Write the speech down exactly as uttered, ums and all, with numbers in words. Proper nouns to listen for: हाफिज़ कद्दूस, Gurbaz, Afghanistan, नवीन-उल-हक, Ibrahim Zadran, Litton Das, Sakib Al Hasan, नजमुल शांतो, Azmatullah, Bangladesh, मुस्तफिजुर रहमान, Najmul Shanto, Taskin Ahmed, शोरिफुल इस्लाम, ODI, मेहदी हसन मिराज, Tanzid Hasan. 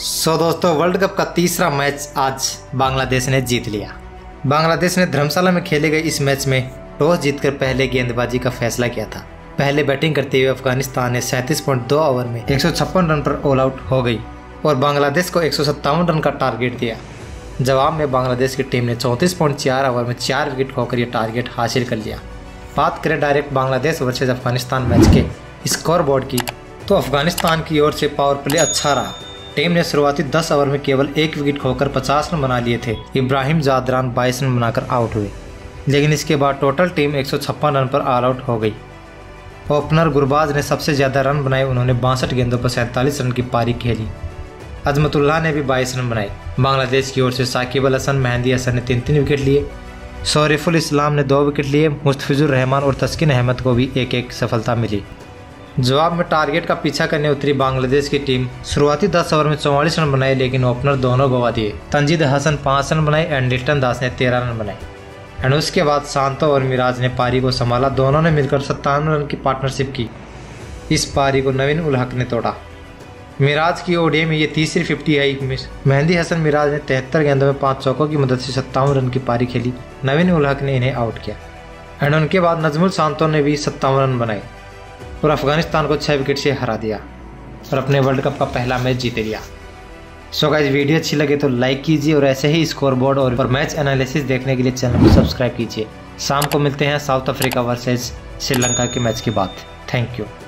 सो so, दोस्तों world cup का तीसरा मैच आज बांग्लादेश ने जीत लिया। बांग्लादेश ने धर्मशाला में खेले गए इस मैच में टॉस जीतकर पहले गेंदबाजी का फैसला किया था। पहले बैटिंग करते हुए अफगानिस्तान ने सैंतीस पॉइंट दो ओवर में एक सौ छप्पन रन पर ऑल आउट हो गई और बांग्लादेश को एक सौ सत्तावन रन का टारगेट दिया। जवाब में बांग्लादेश की टीम ने चौंतीस पॉइंट चार ओवर में चार विकेट खोकर यह टारगेट हासिल कर लिया। बात करें direct Bangladesh versus Afghanistan match के स्कोर बोर्ड की तो अफगानिस्तान की ओर से पावर प्ले अच्छा रहा। टीम ने शुरुआती दस ओवर में केवल एक विकेट खोकर पचास रन बना लिए थे। इब्राहिम जादरान बाईस रन बनाकर आउट हुए, लेकिन इसके बाद टोटल टीम एक सौ छप्पन रन पर ऑल आउट हो गई। ओपनर गुरबाज ने सबसे ज़्यादा रन बनाए, उन्होंने बासठ गेंदों पर सैंतालीस रन की पारी खेली। अजमतुल्लाह ने भी बाईस रन बनाए। बांग्लादेश की ओर से साकिब अल हसन, मेहदी हसन ने तीन तीन विकेट लिए, शोरिफुल इस्लाम ने दो विकेट लिए। मुस्तफिजुर रहमान और तस्किन अहमद को भी एक एक सफलता मिली। जवाब में टारगेट का पीछा करने उतरी बांग्लादेश की टीम शुरुआती दस ओवर में चौवालीस रन बनाए, लेकिन ओपनर दोनों गवा दिए। तंजीद हसन पाँच रन बनाए एंड लिटन दास ने तेरह रन बनाए एंड उसके बाद शांतो और मिराज ने पारी को संभाला। दोनों ने मिलकर सत्तानवे रन की पार्टनरशिप की। इस पारी को नवीन-उल-हक ने तोड़ा। मिराज की ओडीआई में ये तीसरी फिफ्टी आई। मेहदी हसन मिराज ने तिहत्तर गेंदों में पाँच चौकों की मदद से सत्तावन रन की पारी खेली। नवीन-उल-हक ने इन्हें आउट किया एंड उनके बाद नजमुल शांतो ने भी सत्तावन रन बनाए और अफगानिस्तान को छः विकेट से हरा दिया और अपने वर्ल्ड कप का पहला मैच जीत लिया। सो गाइस, वीडियो अच्छी लगे तो लाइक कीजिए और ऐसे ही स्कोरबोर्ड और मैच एनालिसिस देखने के लिए चैनल को सब्सक्राइब कीजिए। शाम को मिलते हैं साउथ अफ्रीका वर्सेस श्रीलंका के मैच के बाद। Thank you.